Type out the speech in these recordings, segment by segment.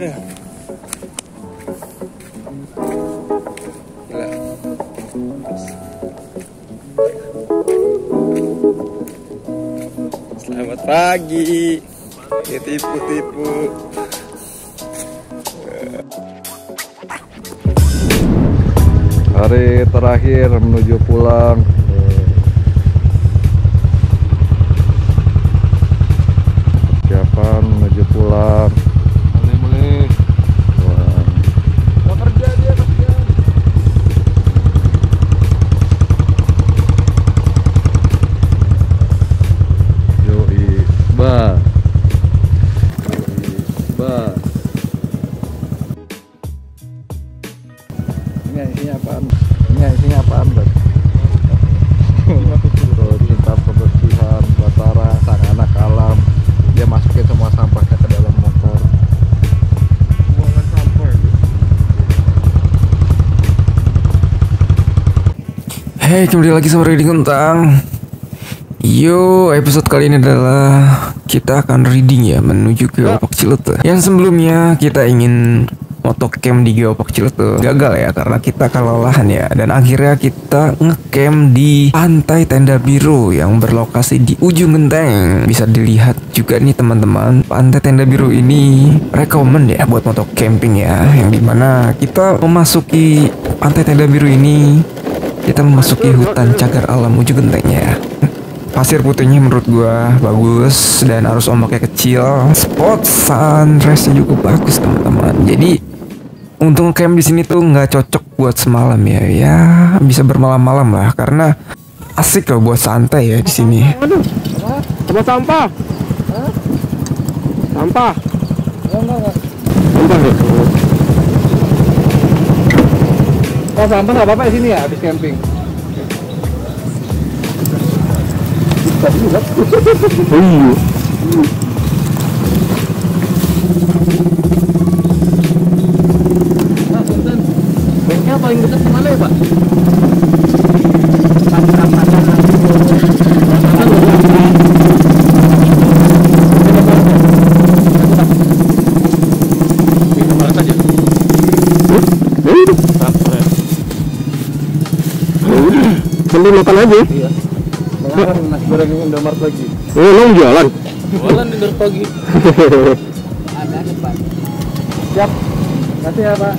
Aduh. Gila. Selamat pagi. Ditipu-tipu. Hari terakhir menuju pulang. Persiapan menuju pulang. Mulai-mulai. Mau kerja dia kerja. Yoi, ba. Yoi, ba. Ini isinya apaan, Bang? Kita pembersihan batara, sang anak alam. Dia masukin semua sampahnya ke dalam motor. Buangan sampah. Hey, kembali lagi sama Riding Kentang. Yo, episode kali ini adalah kita akan reading ya, menuju ke Geopark Ciletuh. Yang sebelumnya kita ingin motocamp di Geopark Ciletuh gagal ya, karena kita kelelahan ya. Dan akhirnya kita ngecamp di Pantai Tenda Biru yang berlokasi di Ujung Genteng. Bisa dilihat juga nih teman-teman, Pantai Tenda Biru ini rekomend ya buat motocamping ya. Yang dimana kita memasuki Pantai Tenda Biru ini, kita memasuki hutan cagar alam Ujung Genteng ya. Pasir putihnya menurut gua bagus dan arus ombaknya kecil. Spot sunrise-nya juga bagus teman-teman. Jadi untung camp di sini tuh nggak cocok buat semalam ya. Ya bisa bermalam-malam lah, karena asik loh buat santai ya di sini. Tempat sampah. Sampah. Oh, sampah nggak apa-apa di sini ya habis camping. Banknya paling dekat kemana ya Pak? Beli makan aja. Nasi goreng Indomaret lagi. Oh, lo jualan? Jualan dari pagi. Ada depan. Siap. Kasih ya Pak.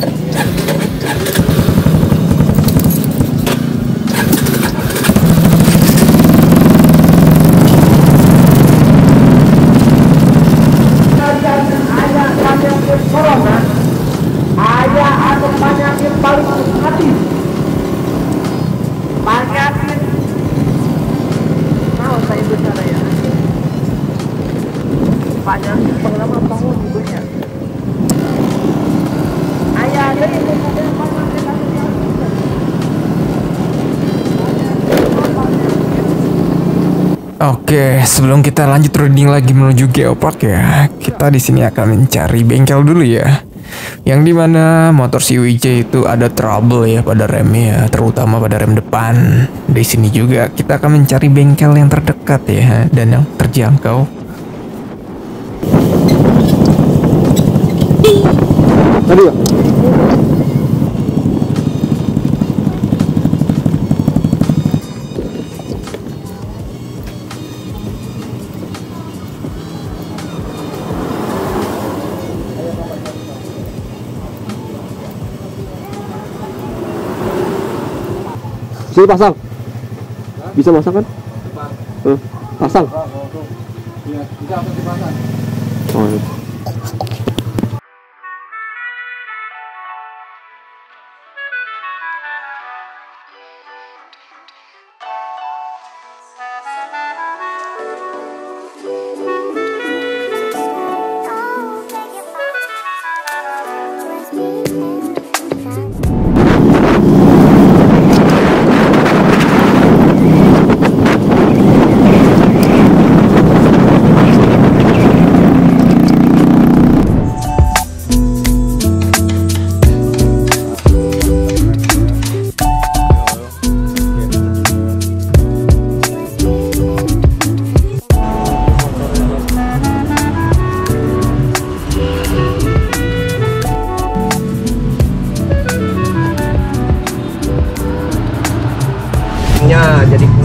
Oke, sebelum kita lanjut reading lagi menuju Geopark ya, kita di sini akan mencari bengkel dulu ya. Yang dimana motor si Wijay itu ada trouble ya pada remnya, terutama pada rem depan. Di sini juga kita akan mencari bengkel yang terdekat ya dan yang terjangkau. Aduh. Sini pasang. Bisa masang kan? Pasang. Iya, bisa langsung dipasang. Oh, iya.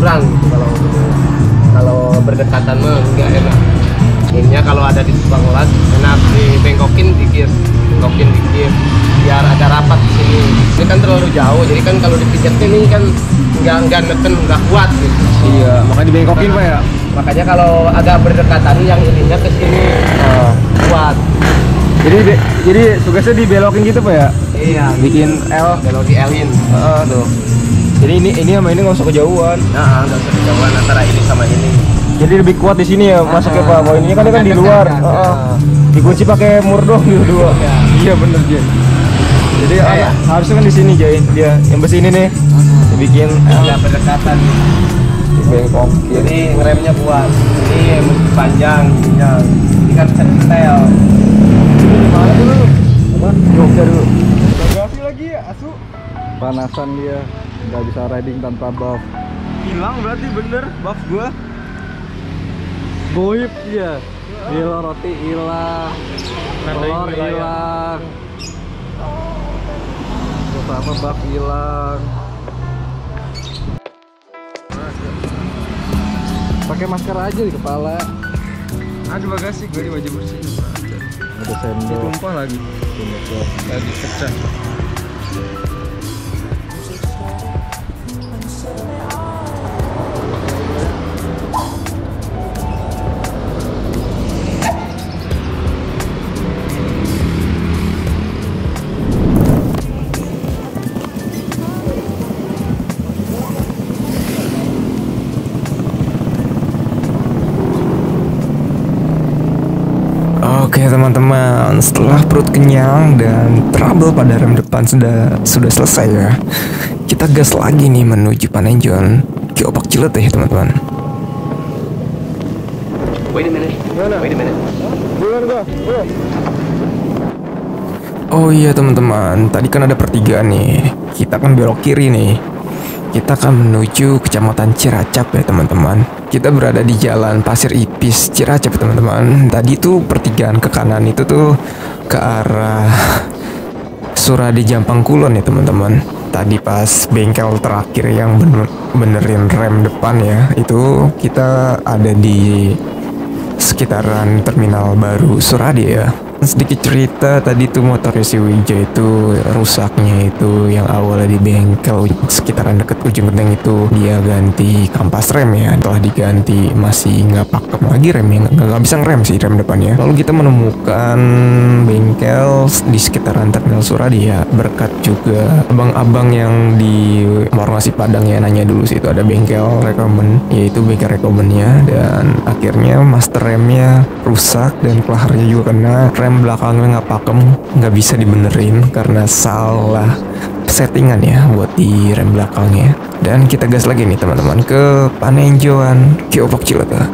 kurang gitu. Kalau berdekatan mah nggak enak. Intinya kalau ada di Bangladesh enak dibengkokin dikit biar ada rapat di sini. Ini kan terlalu jauh, jadi kan kalau dipijatnya ini kan nggak neken, nggak kuat gitu. Iya, makanya dibengkokin Pak ya. Makanya kalau agak berdekatan yang ininya ke sini kuat. Jadi tugasnya dibelokin gitu Pak ya? Iya, bikin L, belok di L-in. Tuh. Jadi ini sama ini nggak usah kejauhan. Nah, nggak usah kejauhan antara ini sama ini. Jadi lebih kuat di sini ya masuknya Pak. Ini kan di luar. Dikunci pakai murdoh gitu dua. Iya bener Jay. Jadi harusnya kan di sini Jay. Dia yang besi ini nih. Dibikin agak berdekatan. Dibengkok. Jadi remnya kuat. Ini mesti panjang. Ini kan bisa detail. Mana dulu? Apa? Jogja dulu. Bagasi lagi ya, asu. Panasan dia, nggak bisa riding tanpa buff. Hilang berarti bener buff gua. Boib dia. Gila roti hilang. Telur hilang. Apa buff hilang. Pakai masker aja di kepala. Aduh bagasi gua di wajah bersih. Ada sendok ditumpah lagi, lagi pecah. Oke teman-teman, setelah perut kenyang dan trouble pada rem depan sudah selesai ya. Kita gas lagi nih menuju Panenjoan, Geopark Ciletuh ya teman-teman. Wait a minute. Oh iya teman-teman, tadi kan ada pertigaan nih. Kita kan belok kiri nih. Kita akan menuju Kecamatan Ciracap ya teman-teman. Kita berada di Jalan Pasir Ipis Ciracap teman-teman. Tadi tuh pertigaan ke kanan itu tuh ke arah Surade Jampang Kulon ya teman-teman. Tadi pas bengkel terakhir yang benerin rem depan ya, itu kita ada di sekitaran terminal baru Surade ya. Sedikit cerita, tadi tuh motornya si Wijay itu rusaknya itu yang awalnya di bengkel sekitaran deket Ujung Genteng itu, dia ganti kampas rem ya. Setelah diganti masih nggak pakem lagi remnya, nggak bisa ngerem sih rem depannya. Lalu kita menemukan bengkel di sekitaran terminal Surade ya, berkat juga abang-abang yang di warung nasi Padang ya, nanya dulu sih itu ada bengkel rekomen, yaitu bengkel rekomennya. Dan akhirnya master remnya rusak dan pelaharnya juga kena rem belakangnya, nggak pakem, nggak bisa dibenerin karena salah settingan ya buat di rem belakangnya. Dan kita gas lagi nih teman-teman ke Panenjoan, Geopark Ciletuh.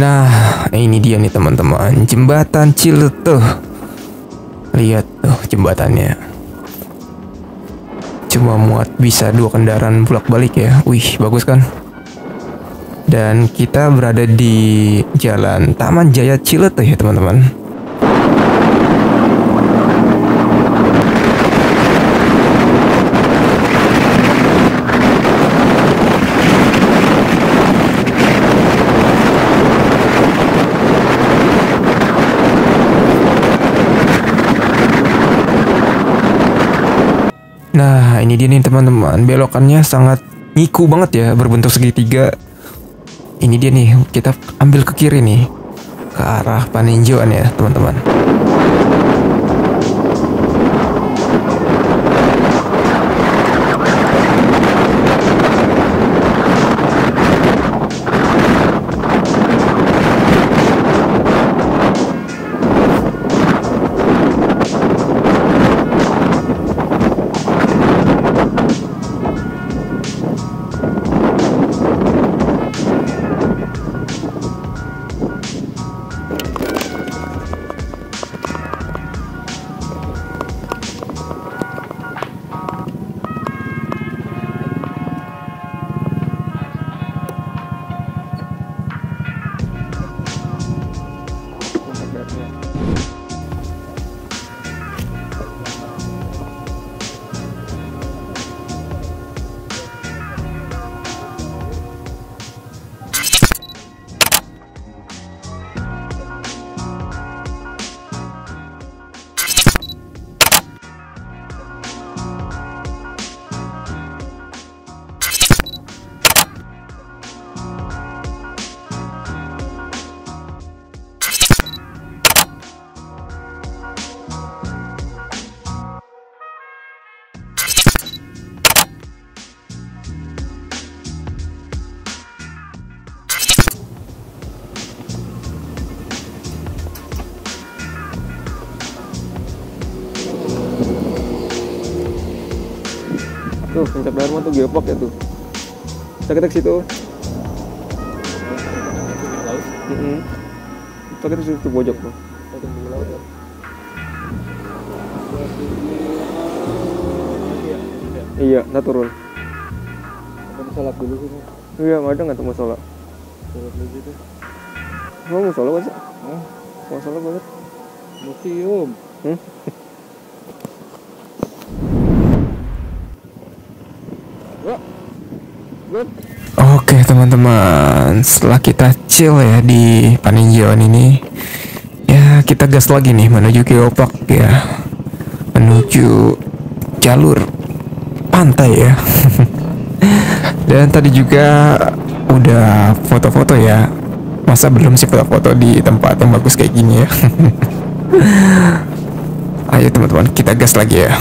Nah, ini dia nih teman-teman, jembatan Ciletuh. Lihat tuh jembatannya. Cuma muat bisa 2 kendaraan bolak-balik ya. Wih, bagus kan? Dan kita berada di Jalan Taman Jaya Cileto ya teman-teman. Nah, ini dia nih teman-teman. Belokannya sangat nyiku banget ya, berbentuk segitiga. Ini dia nih, kita ambil ke kiri nih, ke arah Panenjoan ya teman-teman. Tuh, pencet Dharma tuh geopark ya tuh. Kita ke situ. Kita ke situ pojok tuh. Iya, kita turun. Kita sholat dulu sini. Iya, ada nggak tuh mau sholat? Sholat dulu gitu. Mau sholat banget? Mau sholat banget? Museum. Oke teman-teman, setelah kita chill ya di Panenjoan ini, ya kita gas lagi nih menuju geopark ya, menuju jalur pantai ya. Dan tadi juga udah foto-foto ya, masa belum sih foto-foto di tempat yang bagus kayak gini ya. Ayo teman-teman, kita gas lagi ya.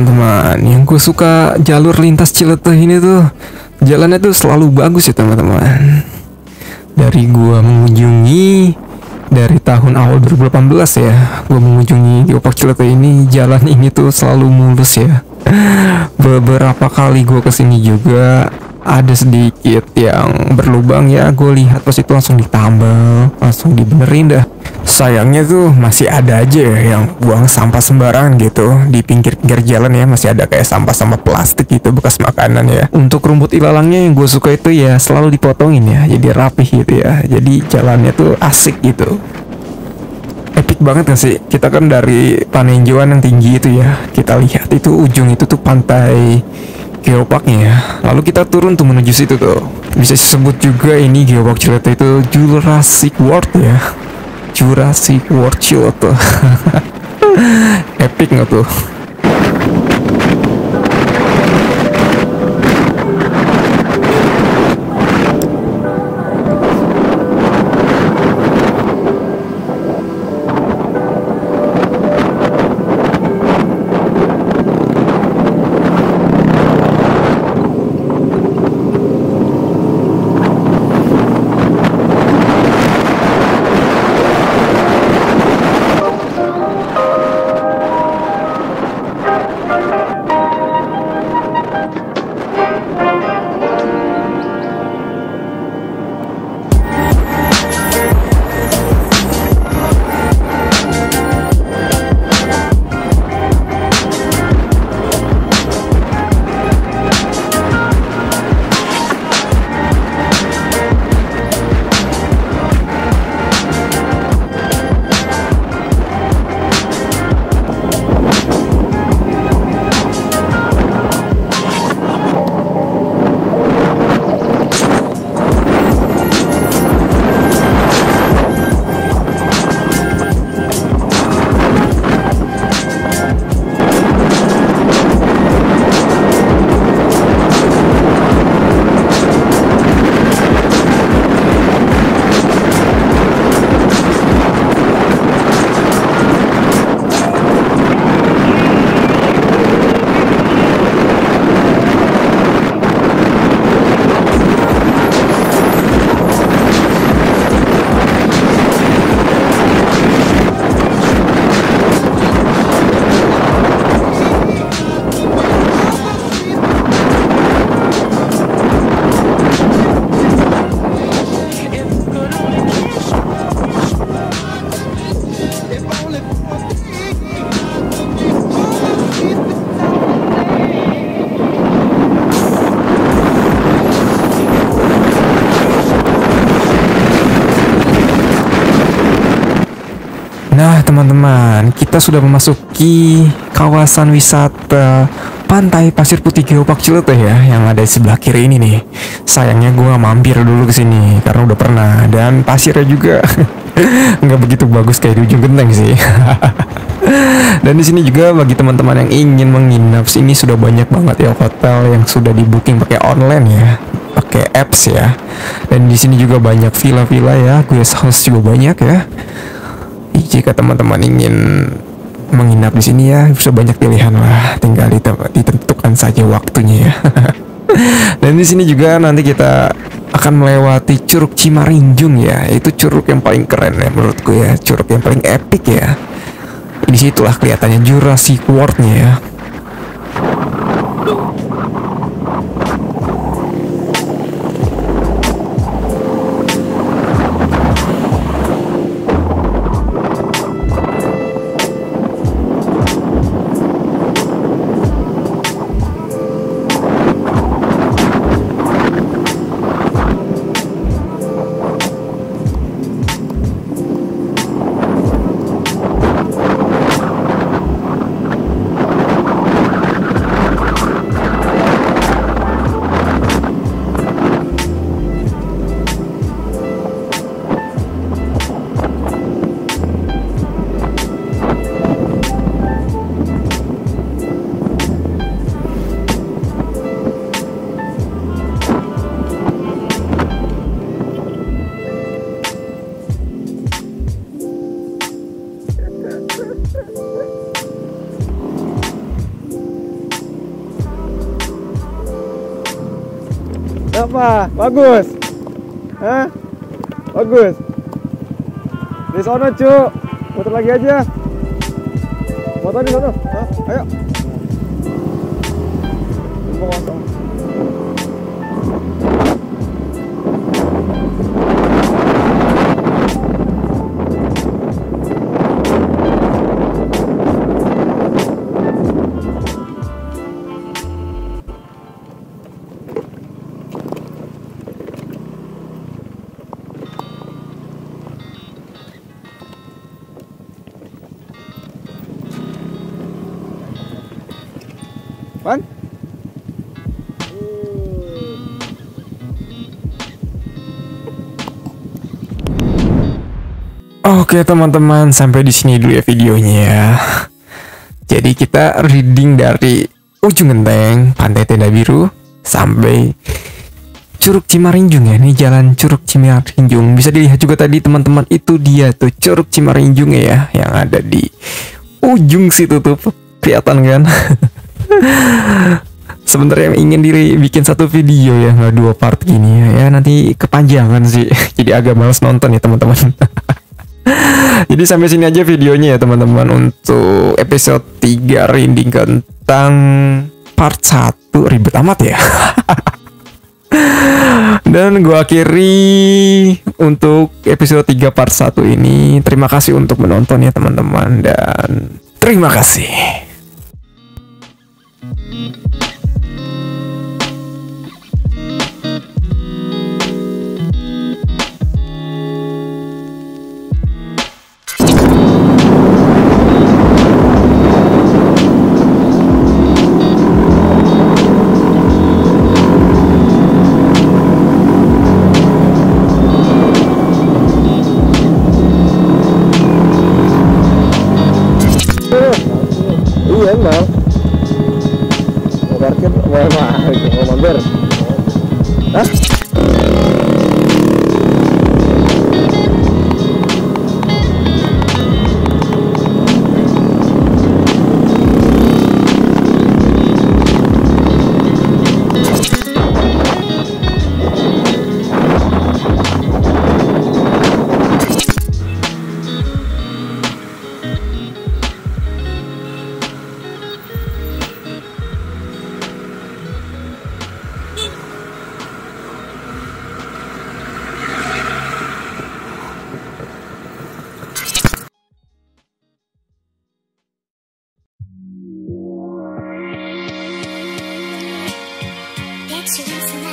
teman-teman. Yang gue suka jalur lintas Ciletuh ini tuh, jalannya tuh selalu bagus ya teman-teman. Dari gue mengunjungi dari tahun awal 2018 ya, gue mengunjungi Geopark Ciletuh ini, jalan ini tuh selalu mulus ya. Beberapa kali gue kesini juga ada sedikit yang berlubang ya, gue lihat pas itu langsung ditambal, langsung dibenerin dah. Sayangnya tuh masih ada aja yang buang sampah sembarangan gitu di pinggir-pinggir jalan ya, masih ada kayak sampah-sampah plastik gitu, bekas makanan ya. Untuk rumput ilalangnya yang gue suka itu ya selalu dipotongin ya, jadi rapih gitu ya, jadi jalannya tuh asik gitu. Epic banget gak sih? Kita kan dari Panenjoan yang tinggi itu ya, kita lihat itu ujung itu tuh pantai Geoparknya ya. Lalu kita turun tuh menuju situ tuh. Bisa disebut juga ini Geopark Ciletuh itu Jurassic World ya, Jurassic World Ciletuh. Epic nggak tuh? Nah teman-teman, kita sudah memasuki kawasan wisata Pantai Pasir Putih Geopark Ciletuh ya, yang ada di sebelah kiri ini nih. Sayangnya gue mampir dulu ke sini karena udah pernah, dan pasirnya juga nggak begitu bagus kayak di Ujung Genteng sih. Dan di sini juga bagi teman-teman yang ingin menginap, sini sudah banyak banget ya hotel yang sudah di booking pakai online ya, pakai apps ya. Dan di sini juga banyak villa-villa ya, guest house juga banyak ya. Jika teman-teman ingin menginap di sini ya, bisa banyak pilihan lah, tinggal ditentukan saja waktunya ya. Dan di sini juga nanti kita akan melewati Curug Cimarinjung ya, itu curug yang paling keren ya menurutku ya, curug yang paling epic ya. Di situlah kelihatannya Jurassic World-nya ya. Apa? Bagus. Hah? Bagus. Di sono, Cuk. Motor lagi aja. Motor di sono. Hah? Ayo. Pan? Oke teman-teman, sampai di sini dulu ya videonya. Jadi kita reading dari Ujung Genteng, Pantai Tenda Biru sampai Curug Cimarinjung ya. Ini jalan Curug Cimarinjung. Bisa dilihat juga tadi teman-teman, itu dia tuh Curug Cimarinjung ya, yang ada di ujung situ tuh, kelihatan kan? Sebenarnya ingin dibikin satu video ya, nggak dua part gini ya, nanti kepanjangan sih, jadi agak males nonton ya teman-teman. Jadi sampai sini aja videonya ya teman-teman, untuk episode 3 Riding Kentang part 1. Ribet amat ya. Dan gua akhiri untuk episode 3 part 1 ini. Terima kasih untuk menonton ya teman-teman, dan terima kasih. She